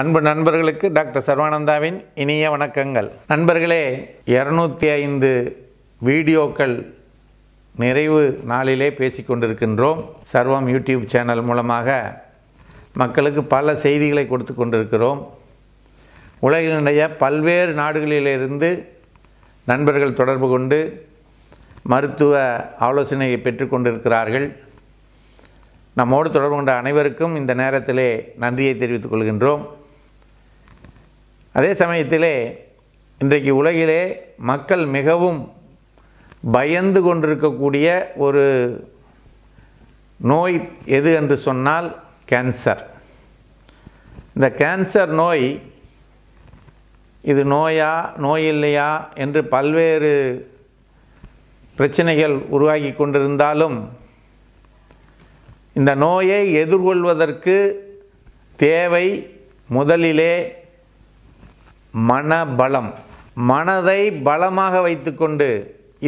அன்பு நண்பர்களுக்கு டாக்டர் சர்வானந்தாவின் இனிய வணக்கங்கள். நண்பர்களே, 205 வீடியோக்கள் நிறைவு நாளிலே பேசிக்கொண்டிருக்கின்றோம். சர்வம் யூடியூப் சேனல் மூலமாக மக்களுக்கு பல செய்திகளை கொடுத்து கொண்டிருக்கிறோம். உலகினுடைய பல்வேறு நாடுகளிலிருந்து நண்பர்கள் தொடர்பு கொண்டு மருத்துவ ஆலோசனையை பெற்றுக்கொண்டிருக்கிறார்கள். நம்மோடு தொடர்பு கொண்ட அனைவருக்கும் இந்த நேரத்திலே நன்றியை தெரிவித்துக் கொள்கின்றோம். அதே சமயத்திலே இன்றைக்கு உலகிலே மக்கள் மிகவும் பயந்து கொண்டிருக்கக்கூடிய ஒரு நோய் எது என்று சொன்னால் கேன்சர். இந்த கேன்சர் நோய் இது நோயா நோய் இல்லையா என்று பல்வேறு பிரச்சனைகள் உருவாகி கொண்டிருந்தாலும் இந்த நோயை எதிர்கொள்வதற்கு தேவை முதலிலே மனபலம். மனதை பலமாக வைத்துக்கொண்டு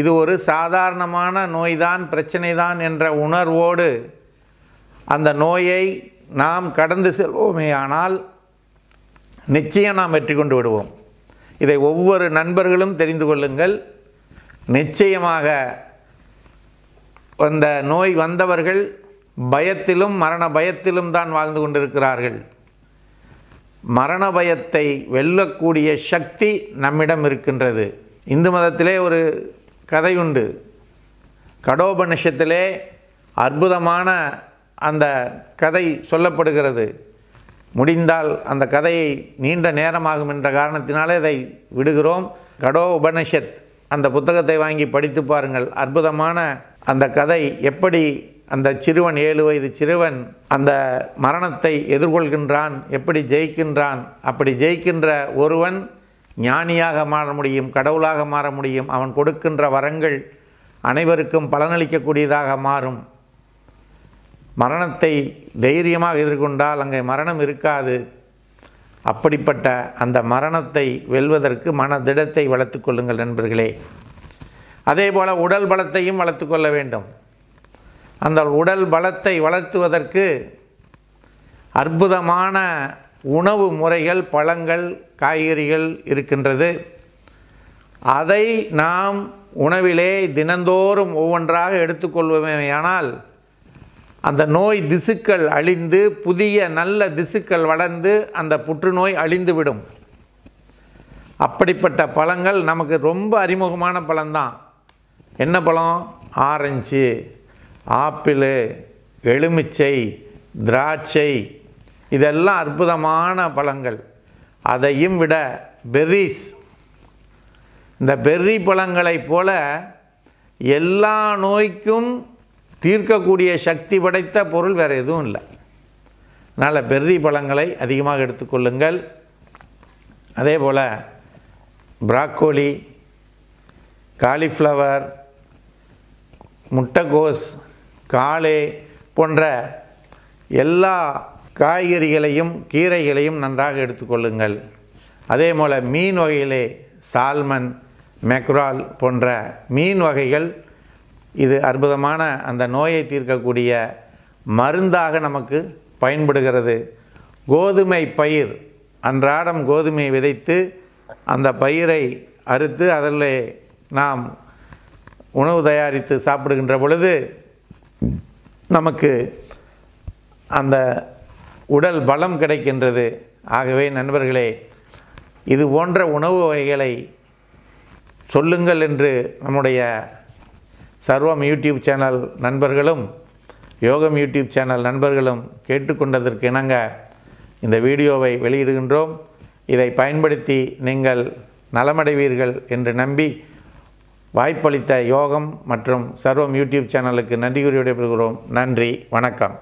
இது ஒரு சாதாரணமான நோய்தான், பிரச்சனை தான் என்ற உணர்வோடு அந்த நோயை நாம் கடந்து செல்வோமே ஆனால் நிச்சயம் நாம் வெற்றி கொண்டு விடுவோம். இதை ஒவ்வொரு நண்பர்களும் தெரிந்து கொள்ளுங்கள். நிச்சயமாக அந்த நோய் வந்தவர்கள் பயத்திலும் மரண பயத்திலும் தான் வாழ்ந்து கொண்டிருக்கிறார்கள். மரண பயத்தை வெல்லக்கூடிய சக்தி நம்மிடம் இருக்கின்றது. இந்து மதத்திலே ஒரு கதை உண்டு. கடோபனிஷத்திலே அற்புதமான அந்த கதை சொல்லப்படுகிறது. முடிந்தால் அந்த கதையை நீண்ட நேரமாகும் என்ற காரணத்தினாலே அதை விடுகிறோம். கடோ உபனிஷத் அந்த புத்தகத்தை வாங்கி படித்து பாருங்கள். அற்புதமான அந்த கதை, எப்படி அந்த சிறுவன் 7 வயது சிறுவன் அந்த மரணத்தை எதிர்கொள்கின்றான், எப்படி ஜெயிக்கின்றான். அப்படி ஜெயிக்கின்ற ஒருவன் ஞானியாக மாற முடியும், கடவுளாக மாற முடியும். அவன் கொடுக்கின்ற வரங்கள் அனைவருக்கும் பலனளிக்கக்கூடியதாக மாறும். மரணத்தை தைரியமாக எதிர்கொண்டால் அங்கே மரணம் இருக்காது. அப்படிப்பட்ட அந்த மரணத்தை வெல்வதற்கு மன திடத்தை வளர்த்து கொள்ளுங்கள் நண்பர்களே. அதே போல் உடல் பலத்தையும் வளர்த்து கொள்ள வேண்டும். அந்த உடல் பலத்தை வளர்த்துவதற்கு அற்புதமான உணவு முறைகள், பழங்கள், காய்கறிகள் இருக்கின்றது. அதை நாம் உணவிலே தினந்தோறும் ஒவ்வொன்றாக எடுத்துக்கொள்வோமேயானால் அந்த நோய் திசுக்கள் அழிந்து புதிய நல்ல திசுக்கள் வளர்ந்து அந்த புற்றுநோய் அழிந்துவிடும். அப்படிப்பட்ட பழங்கள் நமக்கு ரொம்ப அறிமுகமான பழம்தான். என்ன பழம்? ஆரஞ்சு, ஆப்பிள், எலுமிச்சை, திராட்சை, இதெல்லாம் அற்புதமான பழங்கள். அதையும் விட பெர்ரிஸ். இந்த பெர்ரி பழங்களைப் போல எல்லா நோய்க்கும் தீர்க்கக்கூடிய சக்தி படைத்த பொருள் வேறு எதுவும் இல்லை. அதனால் பெர்ரி பழங்களை அதிகமாக எடுத்துக்கொள்ளுங்கள். அதே போல் பிராக்கோலி, காலிஃப்ளவர், முட்டைகோஸ், காளை போன்ற எல்லா காய்கறிகளையும் கீரைகளையும் நன்றாக எடுத்துக்கொள்ளுங்கள். அதே போல் மீன் வகையிலே சால்மன், மேக்ரால் போன்ற மீன் வகைகள் இது அற்புதமான அந்த நோயை தீர்க்கக்கூடிய மருந்தாக நமக்கு பயன்படுகிறது. கோதுமை பயிர், அன்றாடம் கோதுமையை விதைத்து அந்த பயிரை அறுத்து அதில் நாம் உணவு தயாரித்து சாப்பிடுகின்ற பொழுது நமக்கு அந்த உடல் பலம் கிடைக்கின்றது. ஆகவே நண்பர்களே, இது போன்ற உணவு வகைகளை சொல்லுங்கள் என்று நம்முடைய சர்வம் யூடியூப் சேனல் நண்பர்களும் யோகம் யூடியூப் சேனல் நண்பர்களும் கேட்டுக்கொண்டதற்கு இணங்க இந்த வீடியோவை வெளியிடுகின்றோம். இதை பயன்படுத்தி நீங்கள் நலமடைவீர்கள் என்று நம்பி வாய்ப்பளித்த யோகம் மற்றும் சர்வம் யூடியூப் சேனலுக்கு நன்றி கூறி விடைபெறுகிறோம். நன்றி, வணக்கம்.